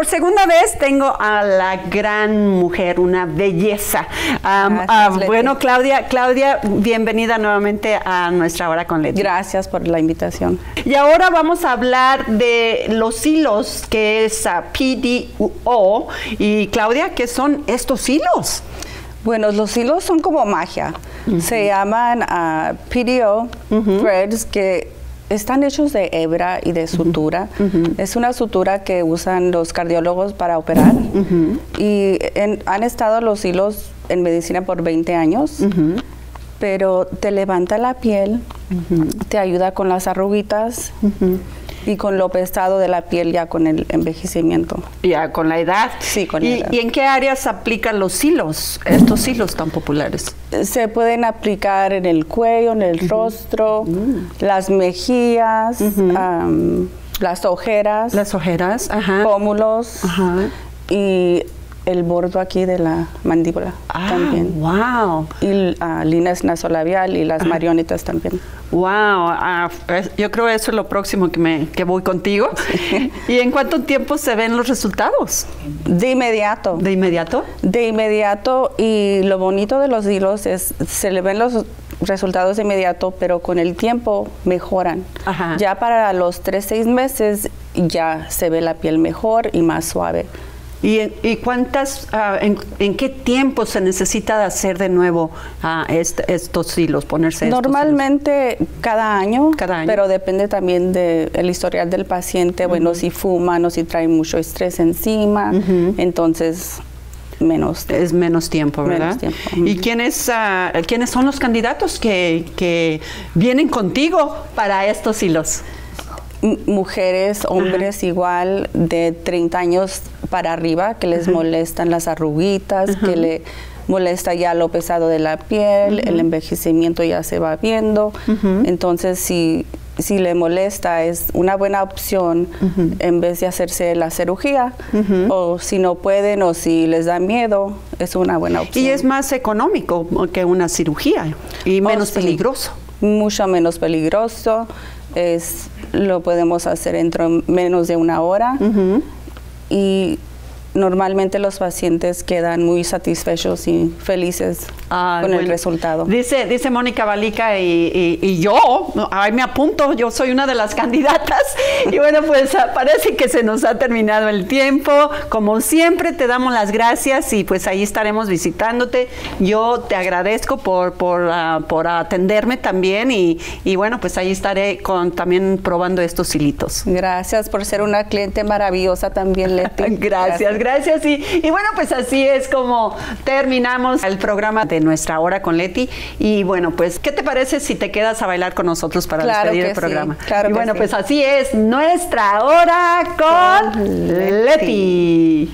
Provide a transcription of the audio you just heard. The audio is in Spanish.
Por segunda vez tengo a la gran mujer, una belleza. Gracias, bueno, Claudia, bienvenida nuevamente a Nuestra Hora con Lety. Gracias por la invitación. Y ahora vamos a hablar de los hilos, que es PDO. Y Claudia, ¿qué son estos hilos? Bueno, los hilos son como magia. Se llaman PDO threads, que están hechos de hebra y de sutura. Es una sutura que usan los cardiólogos para operar. Y han estado los hilos en medicina por 20 años. Pero te levanta la piel, te ayuda con las arruguitas y con lo pesado de la piel ya con el envejecimiento. Ya con la edad. Sí, con la edad. ¿Y en qué áreas aplican los hilos, estos hilos tan populares? Se pueden aplicar en el cuello, en el rostro, las mejillas, las ojeras. Las ojeras, pómulos y el bordo aquí de la mandíbula también. ¡Wow! Y líneas nasolabial y las marionetas también. ¡Wow! Yo creo eso es lo próximo que voy contigo. Sí. ¿Y en cuánto tiempo se ven los resultados? De inmediato. ¿De inmediato? De inmediato, y lo bonito de los hilos es se le ven los resultados de inmediato, pero con el tiempo mejoran. Ya para los 3 a 6 meses ya se ve la piel mejor y más suave. ¿Y cuántas, en qué tiempo se necesita hacer de nuevo estos hilos, ponerse estos? Normalmente cada año, pero depende también del historial del paciente. Bueno, si fuman o si traen mucho estrés encima, entonces menos tiempo. Es menos tiempo, ¿verdad? Menos tiempo. ¿Y quiénes son los candidatos que vienen contigo para estos hilos? Mujeres, hombres igual, de 30 años para arriba, que les molestan las arruguitas, que le molesta ya lo pesado de la piel, el envejecimiento ya se va viendo. Entonces, si le molesta, es una buena opción en vez de hacerse la cirugía, o si no pueden o si les da miedo, es una buena opción. Y es más económico que una cirugía y menos peligroso. Mucho menos peligroso. Lo podemos hacer en menos de una hora y normalmente los pacientes quedan muy satisfechos y felices con el resultado. Dice Mónica Balica y yo, ahí me apunto, yo soy una de las candidatas. Y bueno, pues parece que se nos ha terminado el tiempo. Como siempre, te damos las gracias y pues ahí estaremos visitándote. Yo te agradezco por atenderme también y bueno, pues ahí estaré también probando estos hilitos. Gracias por ser una cliente maravillosa también, Lety. Gracias. Y bueno, pues así es como terminamos el programa de Nuestra Hora con Lety. Y bueno, pues, ¿qué te parece si te quedas a bailar con nosotros para despedir el programa? Claro. Y bueno, pues así es Nuestra Hora con Lety.